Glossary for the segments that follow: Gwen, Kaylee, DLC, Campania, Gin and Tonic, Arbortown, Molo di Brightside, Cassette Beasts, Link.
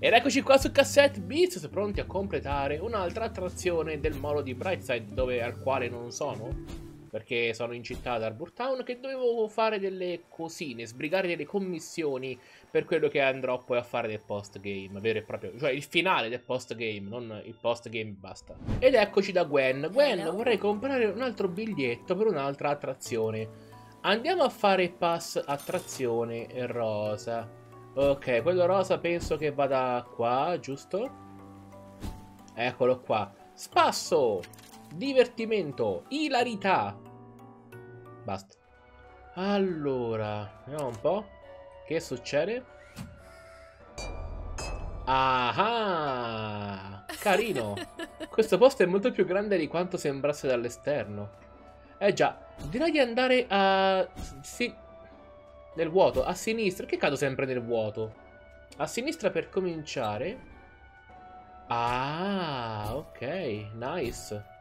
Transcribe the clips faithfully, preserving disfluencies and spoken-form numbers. Ed eccoci qua su Cassette Beasts, pronti a completare un'altra attrazione del Molo di Brightside, dove, al quale non sono, perché sono in città ad Arbortown, che dovevo fare delle cosine, sbrigare delle commissioni per quello che andrò poi a fare del postgame, vero e proprio, cioè il finale del postgame, non il postgame basta. Ed eccoci da Gwen. Gwen, vorrei comprare un altro biglietto per un'altra attrazione. Andiamo a fare pass attrazione rosa. Ok, quello rosa penso che vada qua, giusto? Eccolo qua. Spasso, divertimento, ilarità. Basta. Allora, vediamo un po'. Che succede? Ah, carino. Questo posto è molto più grande di quanto sembrasse dall'esterno. Eh già, direi di andare a... sì... nel vuoto, a sinistra. Che cado sempre nel vuoto? A sinistra per cominciare. Ah, ok, nice.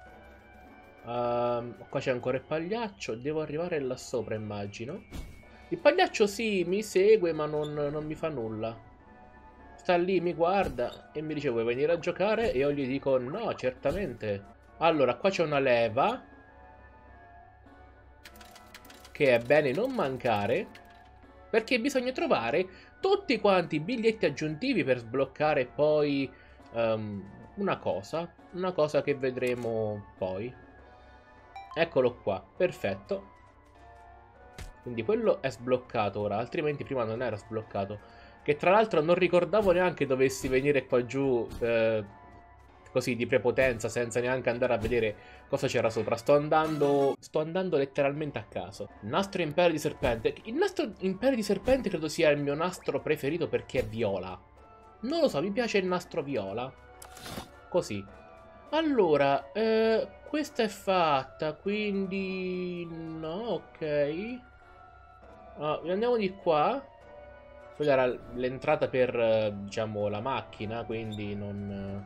Um, qua c'è ancora il pagliaccio. Devo arrivare là sopra, immagino. Il pagliaccio sì, mi segue, ma non, non mi fa nulla. Sta lì, mi guarda e mi dice: vuoi venire a giocare? E io gli dico no, certamente. Allora, qua c'è una leva, che è bene non mancare, perché bisogna trovare tutti quanti i biglietti aggiuntivi per sbloccare poi um, una cosa, una cosa che vedremo poi. Eccolo qua, perfetto. Quindi quello è sbloccato ora, altrimenti prima non era sbloccato. Che tra l'altro non ricordavo neanche dovessi venire qua giù eh, così di prepotenza, senza neanche andare a vedere cosa c'era sopra. Sto andando, sto andando letteralmente a caso. Nastro impero di serpente. Il nastro impero di serpente credo sia il mio nastro preferito, perché è viola. Non lo so, mi piace il nastro viola. Così. Allora, eh, questa è fatta, quindi... no, ok. Ah, andiamo di qua. Quella era l'entrata per, diciamo, la macchina, quindi non...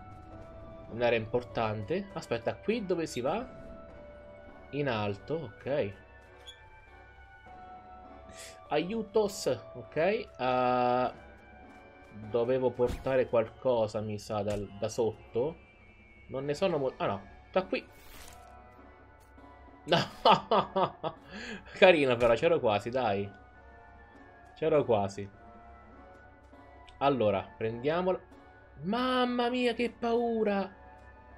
non era importante. Aspetta, qui dove si va? In alto, ok. Aiutos, ok. uh, Dovevo portare qualcosa, mi sa, da, da sotto. Non ne sono molto... ah no, da qui. No. Carina però, c'ero quasi, dai. C'ero quasi. Allora, prendiamola. Mamma mia, che paura.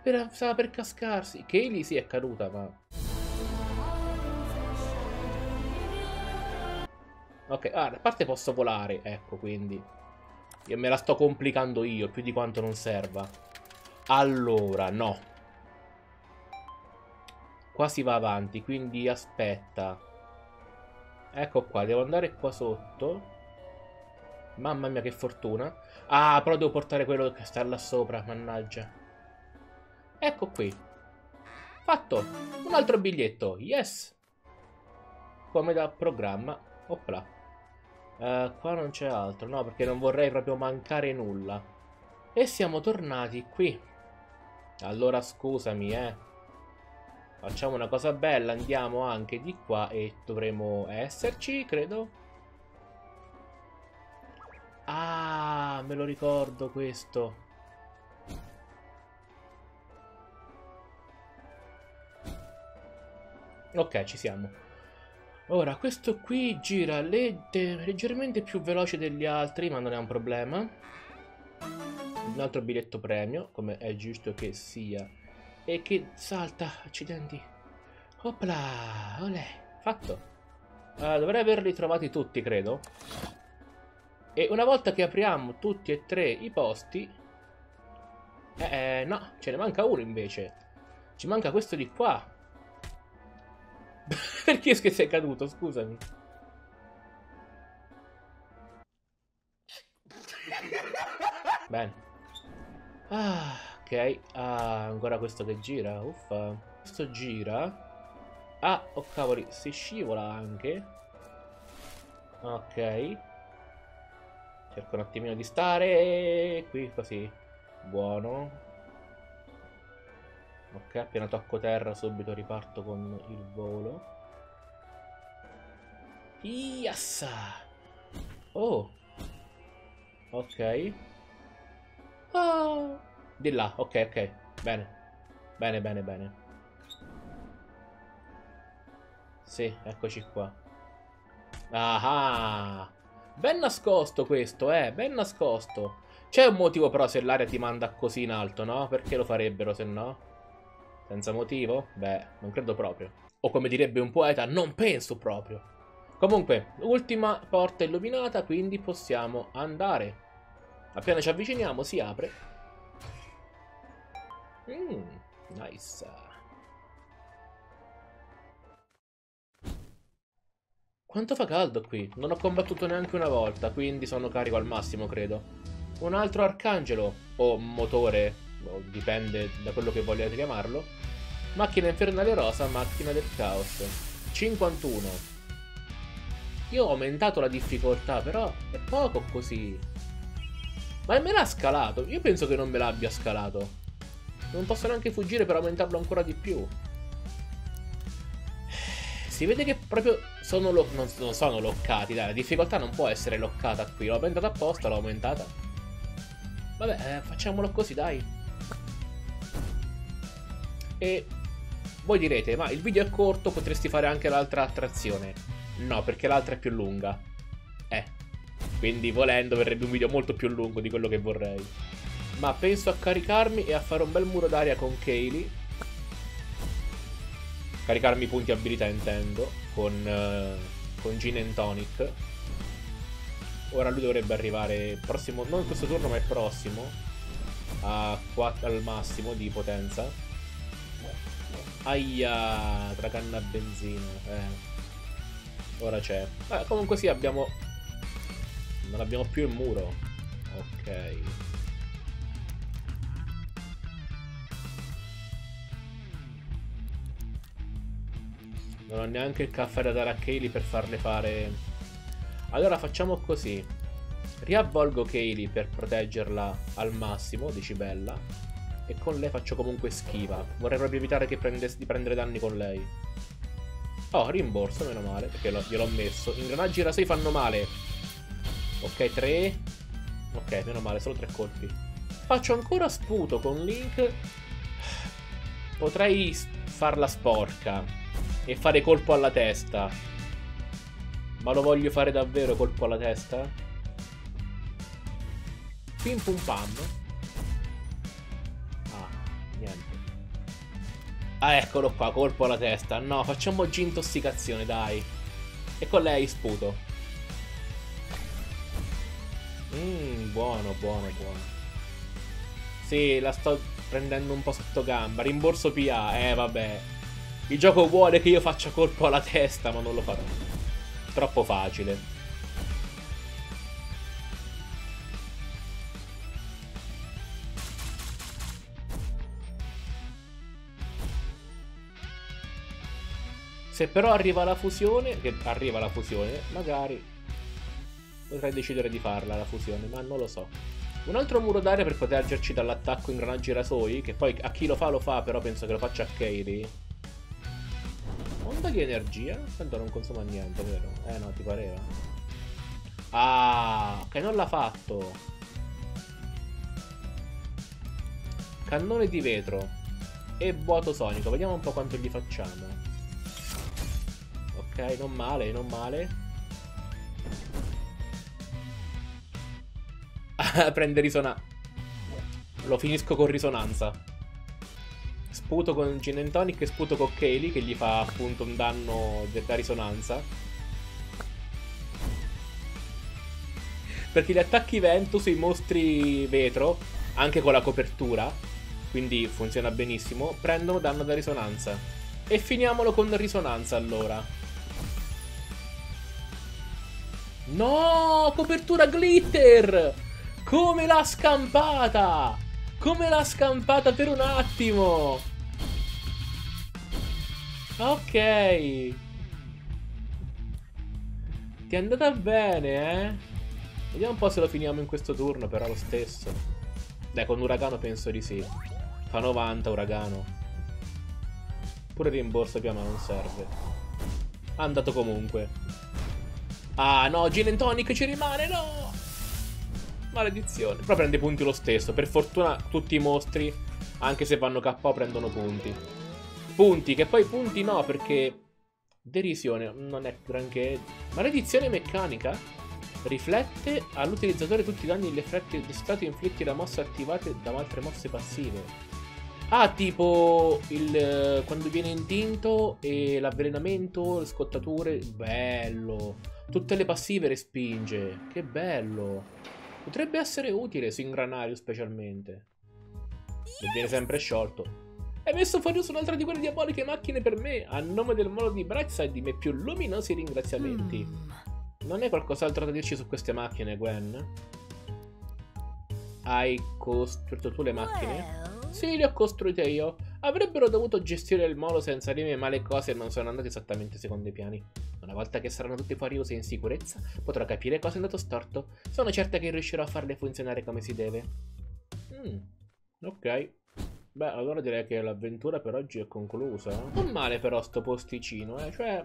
Per, stava per cascarsi. Kaylee si è caduta, ma... ok, ah, a parte posso volare, ecco, quindi... io me la sto complicando io, più di quanto non serva. Allora, no. Qua si va avanti, quindi aspetta. Ecco qua, devo andare qua sotto. Mamma mia, che fortuna. Ah, però devo portare quello che sta là sopra, mannaggia. Ecco qui. Fatto. Un altro biglietto. Yes. Come da programma. Opla. Uh, qua non c'è altro. No, perché non vorrei proprio mancare nulla. E siamo tornati qui. Allora scusami, eh. Facciamo una cosa bella. Andiamo anche di qua e dovremo esserci, credo. Ah, me lo ricordo questo. Ok, ci siamo. Ora, questo qui gira leggermente più veloce degli altri, ma non è un problema. Un altro biglietto premio, come è giusto che sia. E che salta, accidenti. Opla, olè, fatto. uh, Dovrei averli trovati tutti, credo. E una volta che apriamo tutti e tre i posti... Eh, eh no, ce ne manca uno invece. Ci manca questo di qua. Perché che sei caduto, scusami. Bene. Ah, ok. Ah, ancora questo che gira. Uffa. Questo gira. Ah, oh cavoli, si scivola anche. Ok. Cerco un attimino di stare qui, così. Buono. Ok, appena tocco terra subito riparto con il volo. Iassa! Oh! Ok. Ah. Di là, ok, ok. Bene. Bene, bene, bene. Sì, eccoci qua. Ah, ben nascosto questo, eh. Ben nascosto. C'è un motivo però se l'area ti manda così in alto, no? Perché lo farebbero, se no? Senza motivo? Beh, non credo proprio. O come direbbe un poeta, non penso proprio. Comunque, ultima porta illuminata, quindi possiamo andare. Appena ci avviciniamo si apre. Mmm, nice. Quanto fa caldo qui? Non ho combattuto neanche una volta, quindi sono carico al massimo, credo. Un altro arcangelo, o motore, o dipende da quello che vogliate chiamarlo. Macchina infernale rosa, macchina del caos. cinquantuno. Io ho aumentato la difficoltà, però è poco così. Ma me l'ha scalato? Io penso che non me l'abbia scalato. Non posso neanche fuggire per aumentarlo ancora di più. Si vede che proprio sono lo... non, non sono loccati, dai, la difficoltà non può essere loccata qui. L'ho aumentata apposta, l'ho aumentata. Vabbè, eh, facciamolo così, dai. E voi direte, ma il video è corto, potresti fare anche l'altra attrazione. No, perché l'altra è più lunga. Eh, quindi volendo verrebbe un video molto più lungo di quello che vorrei. Ma penso a caricarmi e a fare un bel muro d'aria con Kaylee. Caricarmi i punti abilità, intendo, con, uh, con Gin and Tonic. Ora lui dovrebbe arrivare prossimo, non questo turno ma il prossimo, a quattro, al massimo di potenza. Aia, tracanna benzina, eh. Ora c'è. Vabbè, comunque sì, abbiamo... non abbiamo più il muro. Ok. Non ho neanche il caffè da dare a Kaylee per farle fare... Allora facciamo così. Riavvolgo Kaylee per proteggerla al massimo, dici bella. E con lei faccio comunque schiva. Vorrei proprio evitare che prende... di prendere danni con lei. Oh, rimborso, meno male, perché gliel'ho messo. Ingranaggi rasei fanno male. Ok, tre. Ok, meno male, solo tre colpi. Faccio ancora sputo con Link. Potrei farla sporca e fare colpo alla testa. Ma lo voglio fare davvero colpo alla testa? Pim pum pam. Ah, niente. Ah, eccolo qua, colpo alla testa. No, facciamoci intossicazione, dai. E con lei sputo. Mmm, buono, buono, buono. Sì, la sto prendendo un po' sotto gamba. Rimborso P A, eh vabbè. Il gioco vuole che io faccia colpo alla testa, ma non lo farò. Troppo facile. Se però arriva la fusione, che arriva la fusione, magari potrei decidere di farla la fusione, ma non lo so. Un altro muro d'aria per proteggerci dall'attacco ingranaggi rasoi, che poi a chi lo fa lo fa, però penso che lo faccia a Kaylee. Onda di energia? Tanto non consuma niente, vero? Eh no, ti pareva? Ah, che non l'ha fatto. Cannone di vetro e vuoto sonico. Vediamo un po' quanto gli facciamo. Ok, non male, non male. Prende risonanza. Lo finisco con risonanza. Sputo con Gin and Tonic e sputo con Kaylee, che gli fa appunto un danno della risonanza. Perché gli attacchi vento sui mostri vetro, anche con la copertura, quindi funziona benissimo, prendono danno da risonanza. E finiamolo con risonanza allora. No, copertura glitter! Come l'ha scampata! Come l'ha scampata per un attimo! Ok! Ti è andata bene, eh? Vediamo un po' se lo finiamo in questo turno, però lo stesso. Dai, con uragano penso di sì. Fa novanta uragano. Pure rimborso prima non serve. Andato comunque. Ah no, Gin and Tonic ci rimane, no! Maledizione. Però prende punti lo stesso. Per fortuna tutti i mostri, anche se vanno K O, prendono punti. Punti, che poi punti no, perché derisione non è granché. Maledizione meccanica riflette all'utilizzatore tutti i danni e gli effetti di stato inflitti da mosse attivate da altre mosse passive. Ah, tipo il uh, quando viene intinto e l'avvelenamento, le scottature. Bello. Tutte le passive respinge. Che bello. Potrebbe essere utile su Ingranario specialmente. E viene sempre sciolto. Hai messo fuori su un'altra di quelle diaboliche macchine per me. A nome del Molo di Brightside, di me più luminosi ringraziamenti. Mm. Non hai qualcos'altro da dirci su queste macchine, Gwen? Hai costruito tu le macchine? Sì, le ho costruite io. Avrebbero dovuto gestire il molo senza di me, ma le cose non sono andate esattamente secondo i piani. Una volta che saranno tutte furiose e in sicurezza, potrò capire cosa è andato storto. Sono certa che riuscirò a farle funzionare come si deve. Mm. Ok. Beh, allora direi che l'avventura per oggi è conclusa. Non male però sto posticino, eh. Cioè,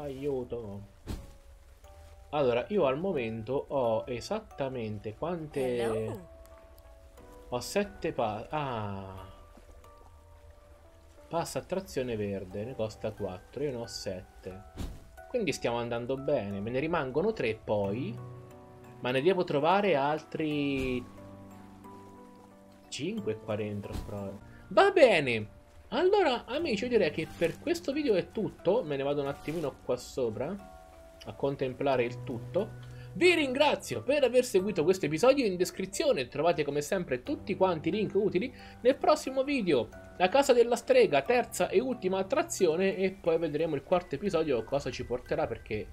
aiuto. Allora, io al momento ho esattamente quante... Hello. Ho sette pa... Ah. Passa a trazione verde. Ne costa quattro. Io ne ho sette. Quindi stiamo andando bene. Me ne rimangono tre poi. Ma ne devo trovare altri cinque qua dentro. Va bene. Allora amici, io direi che per questo video è tutto. Me ne vado un attimino qua sopra a contemplare il tutto. Vi ringrazio per aver seguito questo episodio, in descrizione trovate come sempre tutti quanti i link utili. Nel prossimo video, la casa della strega, terza e ultima attrazione, e poi vedremo il quarto episodio cosa ci porterà, perché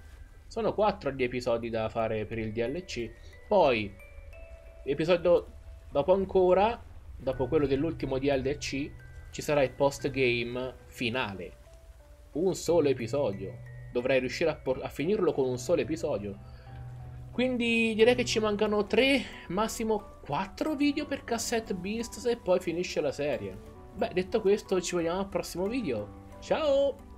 sono quattro gli episodi da fare per il D L C. Poi, episodio dopo ancora, dopo quello dell'ultimo D L C, ci sarà il post game finale. Un solo episodio, dovrei riuscire a, a finirlo con un solo episodio. Quindi direi che ci mancano tre, massimo quattro video per Cassette Beasts e poi finisce la serie. Beh, detto questo, ci vediamo al prossimo video. Ciao!